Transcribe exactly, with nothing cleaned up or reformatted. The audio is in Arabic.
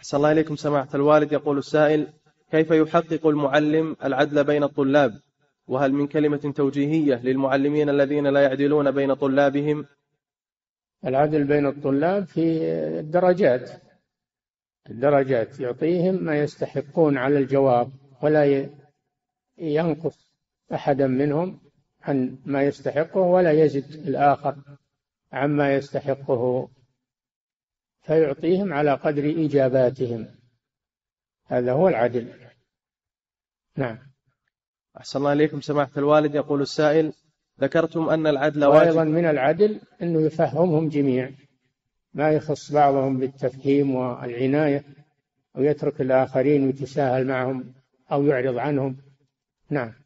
أحسن الله إليكم سماحة الوالد. يقول السائل: كيف يحقق المعلم العدل بين الطلاب؟ وهل من كلمة توجيهية للمعلمين الذين لا يعدلون بين طلابهم؟ العدل بين الطلاب في الدرجات الدرجات يعطيهم ما يستحقون على الجواب، ولا ينقص أحدا منهم عن ما يستحقه، ولا يزد الآخر عما يستحقه، فيعطيهم على قدر إجاباتهم. هذا هو العدل. نعم. أحسن الله إليكم سماحة الوالد. يقول السائل: ذكرتم أن العدل واجب، وأيضا من العدل أنه يفهمهم جميع، ما يخص بعضهم بالتفهيم والعناية، ويترك الآخرين ويتساهل معهم أو يعرض عنهم. نعم.